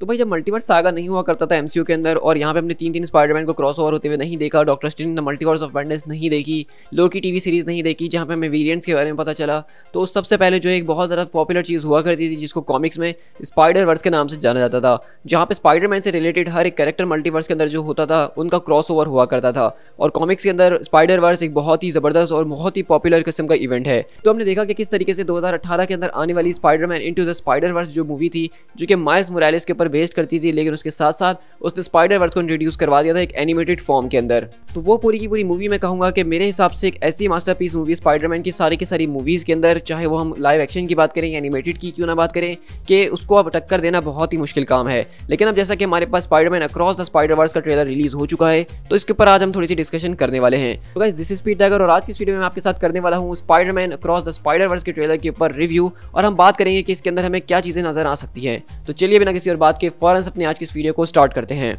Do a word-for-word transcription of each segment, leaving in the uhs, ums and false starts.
तो भाई जब मल्टीवर्स सागा नहीं हुआ करता था एमसीयू के अंदर और यहाँ पे हमने तीन तीन स्पाइडरमैन को क्रॉसओवर होते हुए नहीं देखा, डॉक्टर स्ट्रेंज ने मल्टीवर्स ऑफ मैडनेस नहीं देखी, लोकी टीवी सीरीज़ नहीं देखी जहाँ पे हमें वेरिएंट्स के बारे में पता चला, तो उस सबसे पहले जो एक बहुत ज़्यादा पॉपुलर चीज़ हुआ करती थी जिसको कॉमिक्स में स्पाइडर वर्स के नाम से जाना जाता था, जहाँ पर स्पाइडरमैन से रिलेटेड हर एक कैरेक्टर मल्टीवर्स के अंदर जो होता था उनका क्रॉसओवर हुआ करता था। और कॉमिक्स के अंदर स्पाइडर वर्स एक बहुत ही ज़बरदस्त और बहुत ही पॉपुलर किस्म का इवेंट है। तो हमने देखा कि किस तरीके से दो हज़ार अठारह के अंदर आने वाली स्पाइडरमैन इनटू द स्पाइडरवर्स जो मूवी थी, जो कि माइल्स मोरेलेस के बेस्ड करती थी, लेकिन उसके साथ साथ उसने स्पाइडर वर्स को इंट्रोड्यूस करवा दिया था एक एनिमेटेड फॉर्म के अंदर। तो वो पूरी की पूरी मूवी मैं कहूँगा कि मेरे हिसाब से एक ऐसी मास्टरपीस मूवी स्पाइडरमैन की सारी की सारी मूवीज़ के अंदर, चाहे वो हम लाइव एक्शन की बात करें या एनिमेटेड की क्यों ना बात करें, कि उसको अब टक्कर देना बहुत ही मुश्किल काम है। लेकिन अब जैसा कि हमारे पास स्पाइडरमैन अक्रॉस द स्पाइडरवर्स का ट्रेलर रिलीज हो चुका है, तो इसके ऊपर आज हम थोड़ी सी डिस्कशन करने वाले हैं। तो guys this is Peter Tiger और आज की वीडियो में आपके साथ करने वाला हूँ स्पाइडरमैन अक्रॉस द स्पाइडरवर्स के ट्रेलर के ऊपर रिव्यू, और हम बात करेंगे कि इसके अंदर हमें क्या चीज़ें नजर आ सकती हैं। तो चलिए बिना किसी और बात के फौरन अपने आज की इस वीडियो को स्टार्ट करते हैं।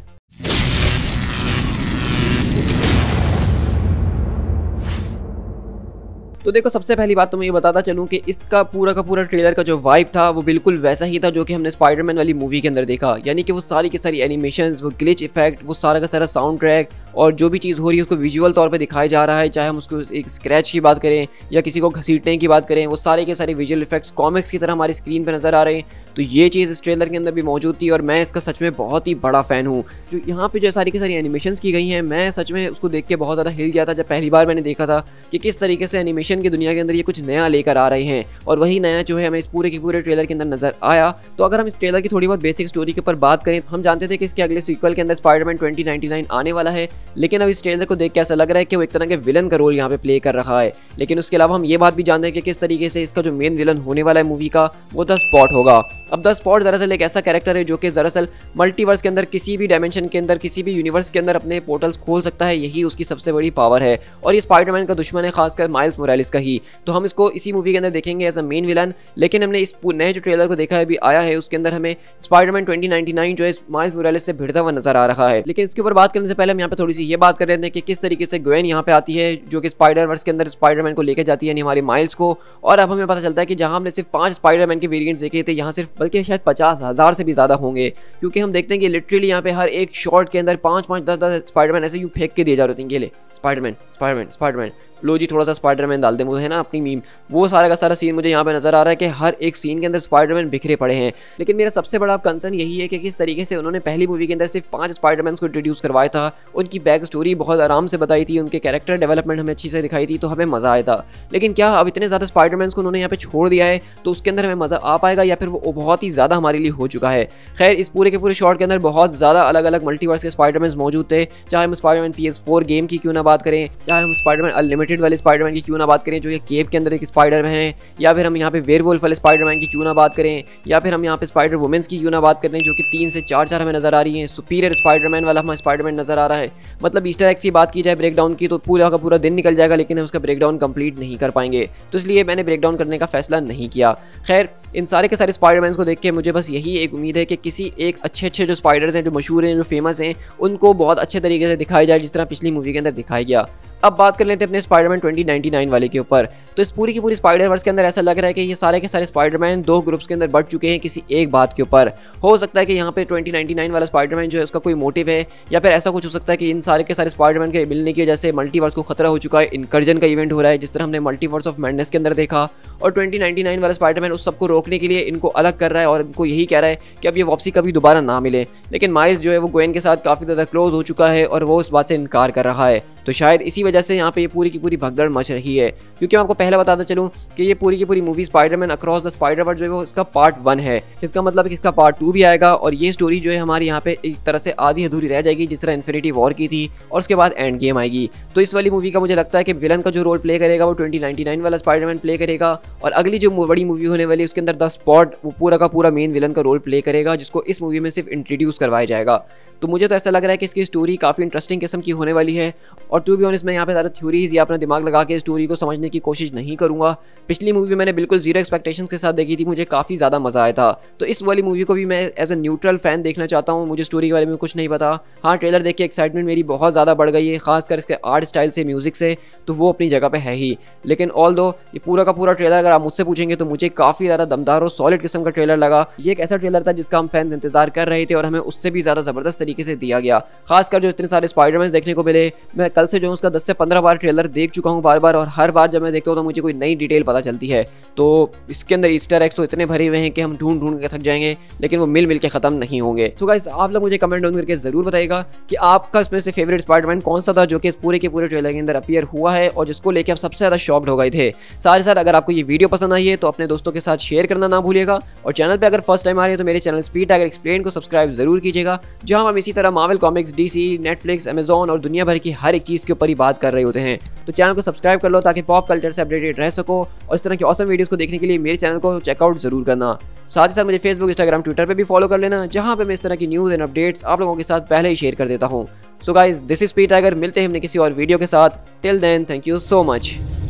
तो देखो सबसे पहली बात तो मैं ये बताता चलूँ कि इसका पूरा का पूरा ट्रेलर का जो वाइब था वो बिल्कुल वैसा ही था जो कि हमने स्पाइडरमैन वाली मूवी के अंदर देखा, यानी कि वो सारी की सारी एनिमेशंस, वो ग्लिच इफेक्ट, वो सारा का सारा साउंड ट्रैक और जो भी चीज़ हो रही है उसको विजुअल तौर पे दिखाया जा रहा है, चाहे हम उसको एक स्क्रैच की बात करें या किसी को घसीटने की बात करें, वो सारे के सारे विजुअल इफेक्ट्स कॉमिक्स की तरह हमारी स्क्रीन पे नज़र आ रहे हैं। तो ये चीज़ इस ट्रेलर के अंदर भी मौजूद थी और मैं इसका सच में बहुत ही बड़ा फ़ैन हूँ। जो यहाँ पे जो सारी की सारी एनिमेशंस की गई हैं, मैं सच में उसको देख के बहुत ज़्यादा हिल गया था जब पहली बार मैंने देखा था कि किस तरीके से एनिमेशन की दुनिया के अंदर ये कुछ नया लेकर आ रहे हैं, और वही नया जो है हमें इस पूरे के पूरे ट्रेलर के अंदर नज़र आया। तो अगर हम इस ट्रेलर की थोड़ी बहुत बेसिक स्टोरी के ऊपर बात करें, हम जानते थे कि इसके अगले सीक्वल के अंदर स्पाइडरमैन ट्वेंटी नाइन्टी नाइन आने वाला है, लेकिन अब इस ट्रेलर को देख के ऐसा लग रहा है कि वो एक तरह के विलन का रोल यहाँ पे प्ले कर रहा है। लेकिन उसके अलावा हम ये बात भी जानते हैं कि किस तरीके से इसका जो मेन विलन होने वाला है मूवी का वो द स्पॉट होगा। अब द स्पॉट दरअसल एक ऐसा कैरेक्टर है जो कि दरअसल मल्टीवर्स के अंदर, किसी भी डायमेंशन के अंदर, किसी भी यूनिवर्स के अंदर अपने पोर्टल्स खोल सकता है, यही उसकी सबसे बड़ी पावर है। और ये स्पाइडरमैन का दुश्मन है, खासकर माइल्स मोरेलेस का ही। तो हम इसको इसी मूवी के अंदर देखेंगे एज अ मेन विलन। लेकिन हमने इस नए जो ट्रेलर को देखा है अभी आया है उसके अंदर हमें स्पाइडरमैन ट्वेंटी नाइन्टी नाइन जो है माइल्स मोरेलेस से भिड़ता हुआ नजर आ रहा है। लेकिन इसके ऊपर बात करने से पहले हम यहाँ पे थोड़ी सी ये बात कर रहे थे कि किस तरीके से ग्वेन यहाँ पे आती है जो कि स्पाइडरवर्स के अंदर स्पाइडरमैन को लेकर जाती है, यानी हमारे माइल्स को। और अब हमें पता चलता है कि जहां हमने सिर्फ पांच स्पाइडरमैन के वेरिएंट्स देखे थे, यहाँ सिर्फ बल्कि शायद पचास हज़ार से भी ज़्यादा होंगे, क्योंकि हम देखते हैं कि लिटरली यहाँ पे हर एक शॉट के अंदर पाँच पाँच दस दस स्पाइडरमैन ऐसे यूँ फेंक के दिए जा रहे थे। ये स्पाइडरमैन स्पाइडरमैन स्पाइडरमैन लो जी थोड़ा सा स्पाइडरमैन डाल दे मुझे है ना अपनी मीम, वो सारा का सारा सीन मुझे यहाँ पे नज़र आ रहा है कि हर एक सीन के अंदर स्पाइडरमैन बिखरे पड़े हैं। लेकिन मेरा सबसे बड़ा कंसर्न यही है कि किस तरीके से उन्होंने पहली मूवी के अंदर सिर्फ पांच स्पाइडरमैन को इंट्रोड्यूस करवाया था, उनकी बैक स्टोरी बहुत आराम से बताई थी, उनके कैरेक्टर डेवलपमेंट हमें अच्छी से दिखाई थी, तो हमें मज़ा आया था। लेकिन क्या अब इतने ज़्यादा स्पाइडरमैन को उन्होंने यहाँ पर छोड़ दिया है तो उसके अंदर हमें मज़ा आ पाएगा या फिर वो बहुत ही ज़्यादा हमारे लिए हो चुका है? खैर इस पूरे के पूरे शॉट के अंदर बहुत ज़्यादा अलग अलग मल्टीवर्स के स्पाइडरमैन मौजूद थे, चाहे हम Spiderman P S four game की क्यों ना बात करें, चाहे हम स्पाइडरमैन अनलिमिटेड वाले स्पाइडरमैन की क्यों ना बात करें जो ये केव के अंदर एक स्पाइडरमैन है, या फिर हम यहाँ पे वेयरवुल्फ वाले स्पाइडरमैन की क्यों ना बात करें, या फिर हम यहाँ पे स्पाइडर वुमेन्स की क्यों ना बात करें जो कि तीन से चार चार हमें नजर आ रही हैं। सुपीरियर स्पाइडरमैन वाला हमें स्पाइडरमैन नजर आ रहा है। मतलब ईस्टर एग्स की बात की जाए ब्रेकडाउन की तो पूरा का पूरा दिन निकल जाएगा लेकिन हम उसका ब्रेकडाउन कंप्लीट नहीं कर पाएंगे, तो इसलिए मैंने ब्रेकडाउन करने का फैसला नहीं किया। खैर इन सारे के सारे स्पाइडरमैन को देख के मुझे बस यही एक उम्मीद है कि किसी एक अच्छे अच्छे जो स्पाइडर्स हैं, जो मशहूर हैं, जो फेमस हैं, उनको बहुत अच्छे तरीके से दिखाया जाए जिस तरह पिछली मूवी के अंदर दिखाया गया। अब बात कर लेते हैं अपने स्पाइडरमैन ट्वेंटी नाइन्टी नाइन वाले के ऊपर। तो इस पूरी की पूरी स्पाइडरवर्स के अंदर ऐसा लग रहा है कि ये सारे के सारे स्पाइडरमैन दो ग्रुप्स के अंदर बढ़ चुके हैं किसी एक बात के ऊपर। हो सकता है कि यहाँ पे ट्वेंटी नाइन्टी नाइन वाला स्पाइडरमैन जो है उसका कोई मोटिव है, या फिर ऐसा कुछ हो सकता है कि इन सारे के सारे स्पाइडरमैन के मिलने की वजह से मल्टीवर्स को खतरा हो चुका है, इंकर्जन का इवेंट हो रहा है जिस तरह हमने मल्टीवर्स ऑफ मैडनेस के अंदर देखा, और ट्वेंटी नाइन्टी नाइन वाला स्पाइडरमैन उस सबको रोकने के लिए इनको अलग कर रहा है और इनको यही कह रहा है कि अब ये वापसी कभी दोबारा ना मिले। लेकिन माइल्स जो है वो ग्वेन के साथ काफ़ी ज़्यादा क्लोज हो चुका है और वो उस बात से इनकार कर रहा है, तो शायद इसी वजह से यहाँ पे ये पूरी की पूरी भगदड़ मच रही है। क्योंकि मैं आपको पहले बताता चलूँ कि ये पूरी की पूरी movie Spiderman across the Spiderverse जो है वो इसका पार्ट वन है, जिसका मतलब कि इसका पार्ट टू भी आएगा और ये स्टोरी जो है हमारे यहाँ पे एक तरह से आधी अधूरी रह जाएगी जिस तरह इन्फिनिटी वॉर की थी, और उसके बाद एंड गेम आएगी। तो इस वाली मूवी का मुझे लगता है कि विलन का जो रोल प्ले करेगा वो ट्वेंटी नाइन्टी नाइन वाला स्पाइडरमैन प्ले करेगा, और अगली जो बड़ी मूवी होने वाली है उसके अंदर द स्पॉट वो पूरा का पूरा मेन विलन का रोल प्ले करेगा जिसको इस मूवी में सिर्फ इंट्रोड्यूस करवाया जाएगा। तो मुझे तो ऐसा लग रहा है कि इसकी स्टोरी काफ़ी इंटरेस्टिंग किस्म की होने वाली है, और टू बी ऑनेस्ट मैं यहाँ पे ज़्यादा थ्योरीज या अपना दिमाग लगा के स्टोरी को समझने की कोशिश नहीं करूँगा। पिछली मूवी मैंने बिल्कुल जीरो एक्सपेक्टेशंस के साथ देखी थी, मुझे काफ़ी ज़्यादा मज़ा आया था, तो इस वाली मूवी को भी मैं एज अ न्यूट्रल फैन देखना चाहता हूँ। मुझे स्टोरी के बारे में कुछ नहीं पता, हाँ ट्रेलर देख के एक्साइटमेंट मेरी बहुत ज़्यादा बढ़ गई है, खासकर इसके आर्ट आर्ट स्टाइल से, म्यूजिक से, तो वो अपनी जगह पे है ही। लेकिन ऑल दो ये पूरा का पूरा ट्रेलर अगर आप मुझसे पूछेंगे तो मुझे काफ़ी ज़्यादा दमदार और सॉलिड किस्म का ट्रेलर लगा। ये एक ऐसा ट्रेलर था जिसका हम फैन इंतजार कर रहे थे और हमें उससे भी ज़्यादा ज़बरदस्त तरीके से दिया गया। खासकर जो इतने सारे स्पाइडरमैन देखने को मिले, मैं कल से जो हूँ उसका दस से पंद्रह बार ट्रेलर देख चुका हूँ बार बार, और हर बार जब मैं देखता हूँ तो मुझे कोई नई डिटेल पता चलती है। तो इसके अंदर ईस्टर एग्स तो इतने भरे हुए हैं कि हम ढूंढ ढूंढ के थक जाएंगे, लेकिन वो मिल मिल के खत्म नहीं होंगे। तो गाइस आप लोग मुझे कमेंट डाउन करके ज़रूर बताइएगा कि आपका इसमें से फेवरेट स्पाइडरमैन कौन सा था जो कि इस पूरे के पूरे ट्रेलर के अंदर अपीयर हुआ है और जिसको लेके आप सबसे ज़्यादा शॉक्ड हो गए थे। साथ ही साथ अगर आपको ये वीडियो पसंद आई है तो अपने दोस्तों के साथ शेयर करना ना भूलिएगा, और चैनल पर अगर फर्स्ट टाइम आ रहे हैं तो मेरे चैनल स्पीड टाइगर एक्सप्लेन को सब्सक्राइब जरूर कीजिएगा, जहाँ हम इसी तरह Marvel Comics, DC, Netflix, Amazon और दुनिया भर की हर एक चीज़ के ऊपर ही बात कर रहे होते हैं। तो चैनल को सब्सक्राइब कर लो ताकि पॉप कल्चर से अपडेटेड रह सको, और इस तरह की ऑसम वीडियोस को देखने के लिए मेरे चैनल को चेकआउट जरूर करना। साथ ही साथ मुझे फेसबुक, इंस्टाग्राम, ट्विटर पे भी फॉलो कर लेना, जहां पे मैं इस तरह की न्यूज़ एंड अपडेट्स आप लोगों के साथ पहले ही शेयर कर देता हूं। So guys this is Speed Tiger, मिलते हैं हमने किसी और वीडियो के साथ। Till then thank you so much.